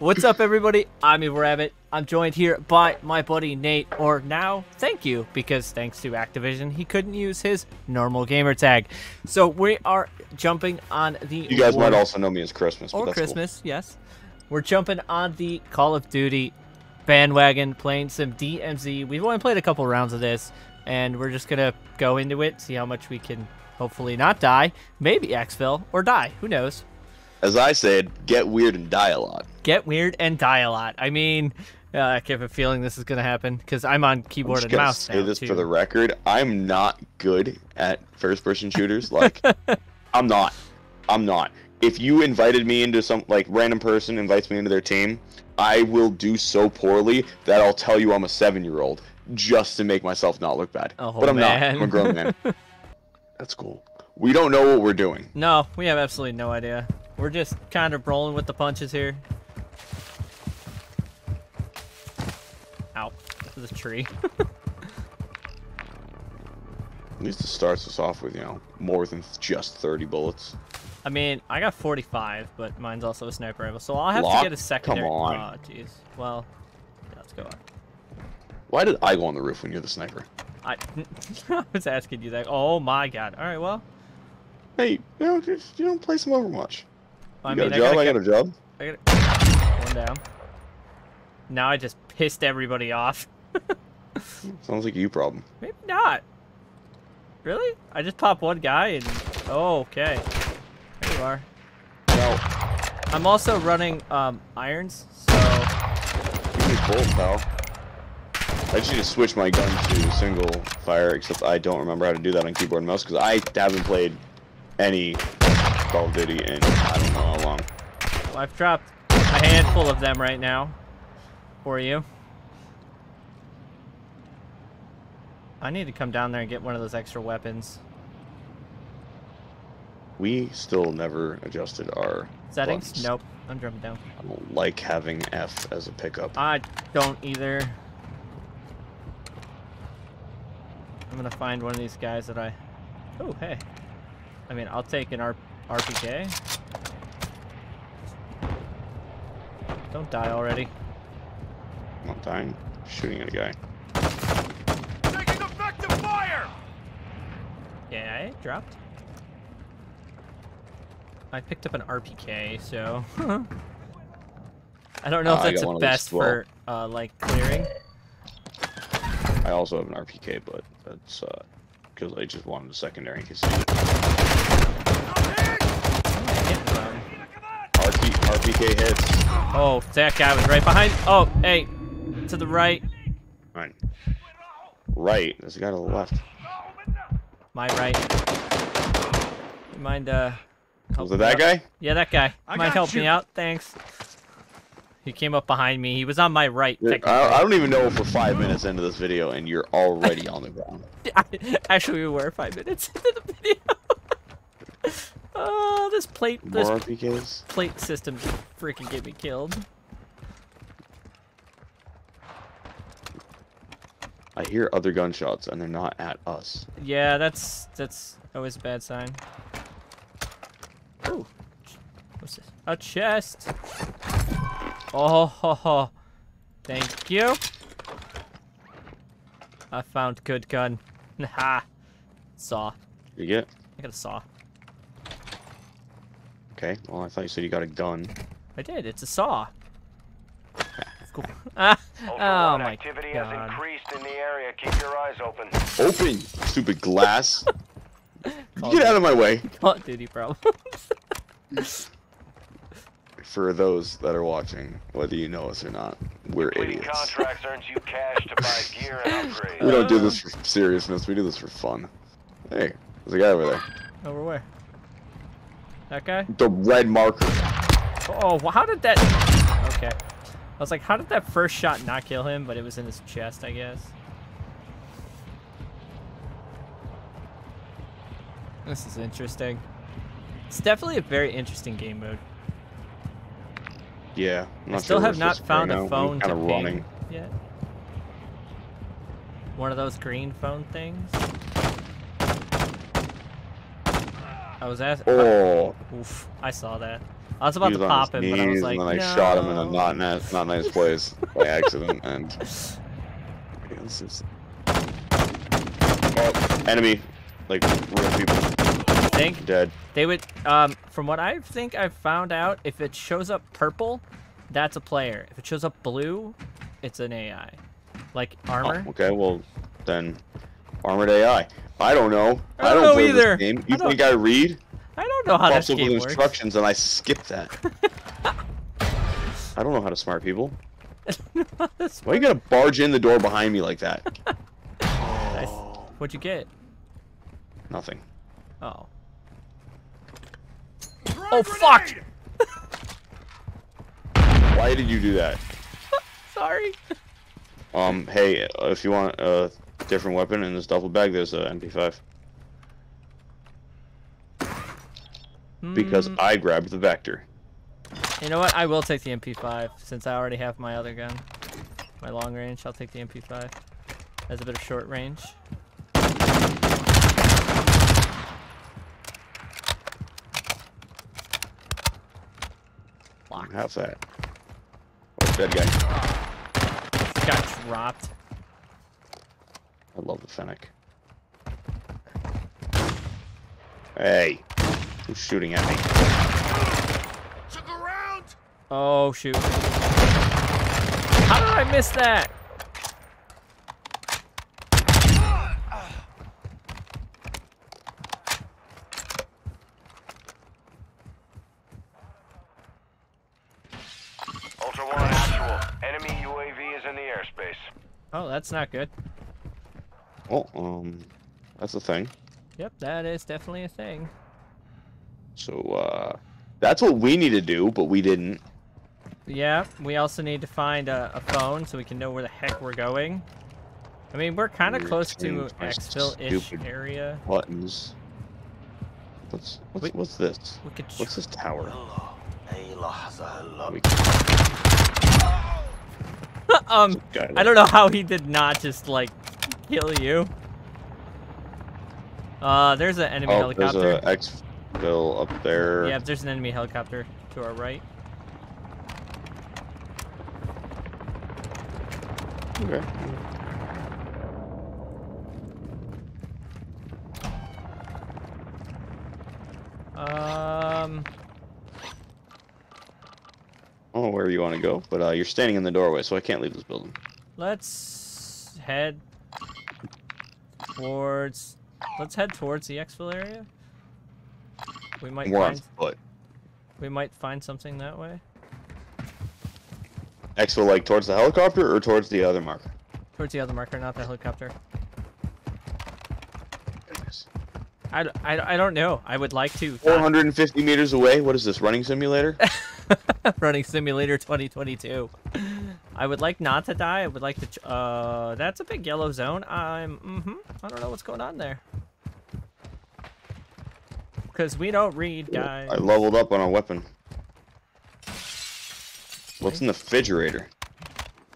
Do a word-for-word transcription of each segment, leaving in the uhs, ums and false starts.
What's up, everybody? I'm Evil Rabbit. I'm joined here by my buddy Nate, or now, thank you, because thanks to Activision, he couldn't use his normal gamer tag. So we are jumping on the... You guys war, might also know me as Christmas. Or but that's Christmas, cool. Yes. We're jumping on the Call of Duty bandwagon, playing some D M Z. We've only played a couple rounds of this, and we're just going to go into it, see how much we can hopefully not die, maybe Exfil, or die, who knows. As I said, get weird and die a lot. Get weird and die a lot. I mean, uh, I kept a feeling this is going to happen because I'm on keyboard I'm and mouse say now, this too. For the record, I'm not good at first-person shooters. Like, I'm not. I'm not. If you invited me into some, like, random person invites me into their team, I will do so poorly that I'll tell you I'm a seven-year-old just to make myself not look bad. Oh, but I'm man. not. I'm a grown man. That's cool. We don't know what we're doing. No, we have absolutely no idea. We're just kind of rolling with the punches here. Ow, the tree. At least it starts us off with, you know, more than just thirty bullets. I mean, I got forty-five, but mine's also a sniper rifle, so I'll have Lock? to get a secondary. Come on. Oh, jeez. Well, yeah, let's go up. Why did I go on the roof when you're the sniper? I, I was asking you that. Oh, my God. All right, well. Hey, you know, just, you don't play some Overwatch. I mean, got a job, I got a job. I got a... One down. Now I just pissed everybody off. Sounds like a you problem. Maybe not. Really? I just popped one guy and... Oh, okay. There you are. No. I'm also running um, irons, so... Give me bolts, pal. I just need to switch my gun to single fire, except I don't remember how to do that on keyboard and mouse, because I haven't played any... Call of Duty and I don't know how long. Well, I've dropped a handful of them right now for you. I need to come down there and get one of those extra weapons. We still never adjusted our settings. Buttons. Nope, I'm jumping down. I don't like having F as a pickup. I don't either. I'm gonna find one of these guys that I. Oh hey, I mean I'll take an R P K. R P K. Don't die already. I'm not dying. Shooting at a guy. Taking effective fire! Yeah, I dropped. I picked up an R P K, so... I don't know uh, if that's the best for, uh, like, clearing. I also have an R P K, but that's, uh... because I just wanted a secondary in case... R P K hits. Oh, that guy was right behind. Oh, hey, to the right. Right. Right. There's a guy to the left. My right. You mind, uh... Was it that guy? Yeah, that guy. You mind helping me out? Thanks. He came up behind me. He was on my right. I don't even know if we're five minutes into this video and you're already on the ground. Actually, we were five minutes into the video. Oh, this plate, this R P Ks? Plate system just freaking get me killed. I hear other gunshots and they're not at us. Yeah, that's that's always a bad sign. Oh, what's this? A chest. Oh, ho, ho. Thank you. I found good gun. Ha. Saw. You get? I got a saw. Okay, well, I thought you said you got a gun. I did. It's a saw. Cool. Ah, oh, my activity God. Has increased in the area. Keep your eyes open. Open, stupid glass. Get out of my way. Call of Duty problems. For those that are watching, whether you know us or not, we're idiots. Contracts earns you cash to buy gear and upgrades. We don't do this for seriousness. We do this for fun. Hey, there's a guy over there. Over where? That guy? The red marker. Oh, how did that... Okay. I was like, how did that first shot not kill him? But it was in his chest, I guess. This is interesting. It's definitely a very interesting game mode. Yeah. I still have not found a phone to ping yet. One of those green phone things. I was at. Oh. I, oof. I saw that. I was about was to pop him, knees, but I was like, and then no. I shot him in a not nice, not nice place by accident, and just... oh, enemy, like real people. I think dead. They would. Um, from what I think I found out, if it shows up purple, that's a player. If it shows up blue, it's an A I, like armor. Oh, okay, well then, armored A I. I don't know. I don't, I don't know play either. This game. You I think don't... I read? I don't know how to skip with instructions, and I skip that. I don't know how to smart people. Why you gotta barge in the door behind me like that? Nice. What'd you get? Nothing. Oh. Oh fuck! Why did you do that? Sorry. Um. Hey, if you want a different weapon in this duffel bag, there's an M P five. Because mm. I grabbed the Vector. You know what? I will take the M P five since I already have my other gun. My long range, I'll take the M P five. That's a bit of short range. Locked. How's that? What's that guy? This guy dropped. I love the Fennec. Hey. Who's shooting at me? Took a round. Oh shoot! How did I miss that? Ultra One actual. Enemy U A V is in the airspace. Oh, that's not good. Oh, um, that's a thing. Yep, that is definitely a thing. So, uh, that's what we need to do, but we didn't. Yeah, we also need to find a, a phone so we can know where the heck we're going. I mean, we're kind of close to Exfil-ish area. Buttons. What's, what's, we, what's this? What's this tower? um, I don't know how he did not just, like, kill you. Uh, there's an enemy oh, helicopter. There's a Exfil up there. Yeah, there's an enemy helicopter to our right. Okay. Um. I don't know where you want to go, but uh, you're standing in the doorway, so I can't leave this building. Let's head towards. Let's head towards the Exfil area. We might We're find. On foot. We might find something that way. Exfil, like towards the helicopter or towards the other marker? Towards the other marker, not the helicopter. Goodness. I, I, I don't know. I would like to. four hundred fifty meters away. What is this, running simulator? Running simulator twenty twenty-two. I would like not to die. I would like to. Ch uh, that's a big yellow zone. I'm. Mm-hmm. I don't know what's going on there. Because we don't read, guys. I leveled up on a weapon. What's in the refrigerator?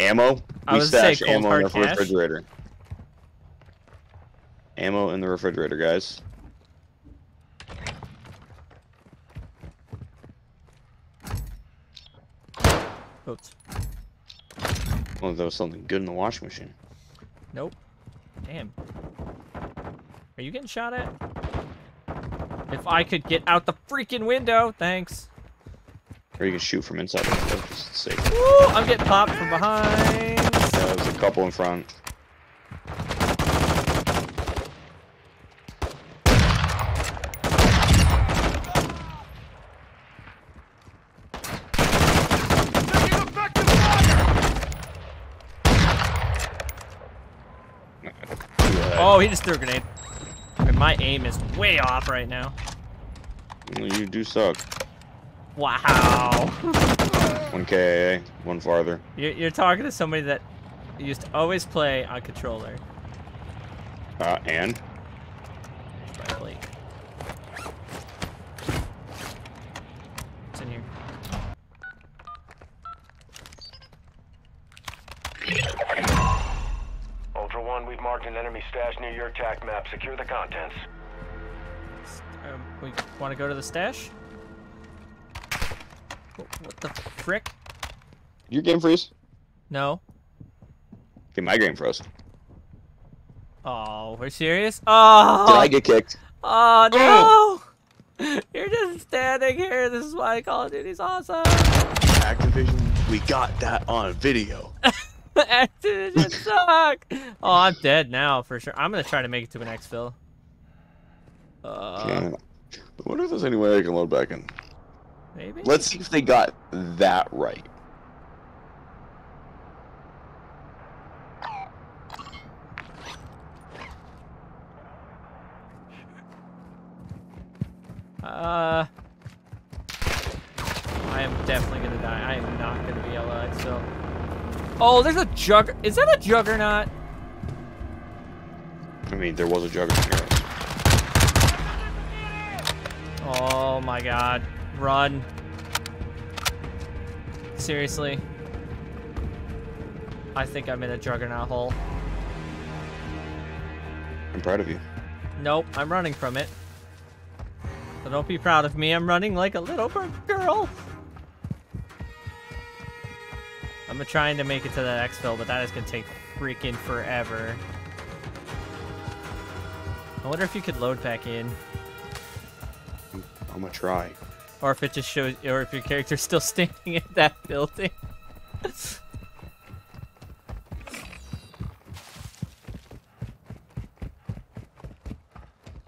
Ammo? We stash ammo in the refrigerator. Ammo in the refrigerator, guys. Oops. Oh, there was something good in the washing machine. Nope. Damn. Are you getting shot at? If I could get out the freaking window, thanks. Or you can shoot from inside. Just safe. Woo, I'm getting popped from behind. Yeah, there's a couple in front. Oh, he just threw a grenade. My aim is way off right now. You do suck. Wow. One K A A, one farther. You're, you're talking to somebody that used to always play on controller. Uh, and? Probably. What's in here? Ultra one, we've marked an enemy stash near your attack map. Secure the contents. Um, We want to go to the stash? What the frick? Your game freeze? No. Okay, my game froze. Oh, we're serious? Oh! Did I get kicked? Oh, no! Oh. You're just standing here. This is why Call of Duty's awesome. Activision, we got that on video. Activision suck! Oh, I'm dead now, for sure. I'm going to try to make it to an Exfil. Uh, I wonder if there's any way I can load back in. Maybe? Let's see if they got that right. Uh, I am definitely gonna die. I am not gonna be alive. So, oh, there's a jug. Is that a juggernaut? I mean, there was a juggernaut. Oh my God! Run! Seriously, I think I'm in a juggernaut hole. I'm proud of you. Nope, I'm running from it. So don't be proud of me, I'm running like a little girl. I'm trying to make it to that Exfil, but that is gonna take freaking forever. I wonder if you could load back in. I'm, I'm gonna try. Or if it just shows, or if your character's still standing at that building.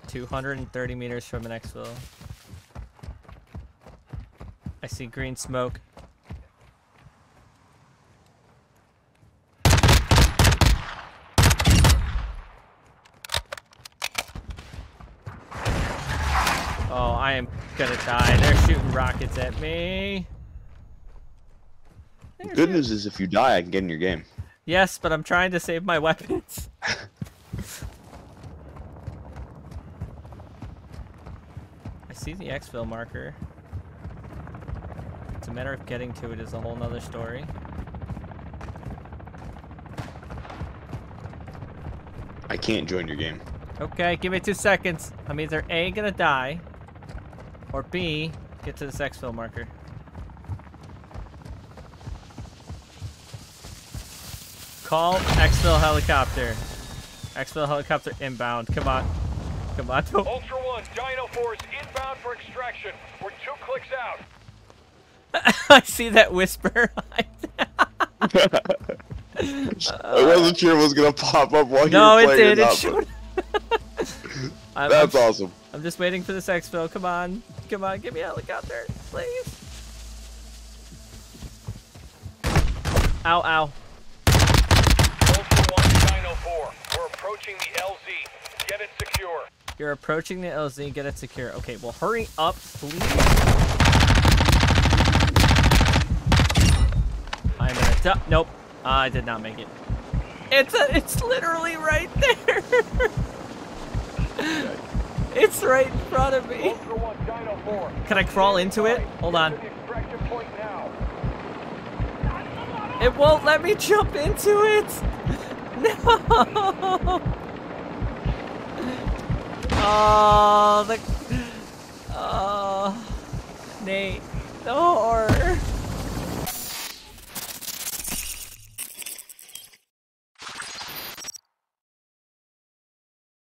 two hundred thirty meters from an Exfil. I see green smoke. Oh, I am gonna die. They're shooting rockets at me. The good news is if you die, I can get in your game. Yes, but I'm trying to save my weapons. See the Exfil marker. It's a matter of getting to it is a whole nother story. I can't join your game. Okay, give me two seconds. I'm either A, gonna die, or B, get to this Exfil marker. Call Exfil helicopter. Exfil helicopter inbound. Come on. Come on. Ultra One, Dino Four is inbound for extraction. We're two clicks out. I see that whisper. I wasn't sure it was gonna pop up while no, you were playing. No, it did. It showed. That's I'm, awesome. I'm just waiting for this Exfil. Come on, come on, give me a helicopter, please. Ow, ow. Ultra One, Dino Four, we're approaching the L Z. Get it secure. You're approaching the L Z, get it secure. Okay, well, hurry up, please. I'm gonna die. Nope, uh, I did not make it. It's a, it's literally right there. It's right in front of me. Can I crawl into it? Hold on. It won't let me jump into it. No. Oh, the... Oh... Nate. Oh,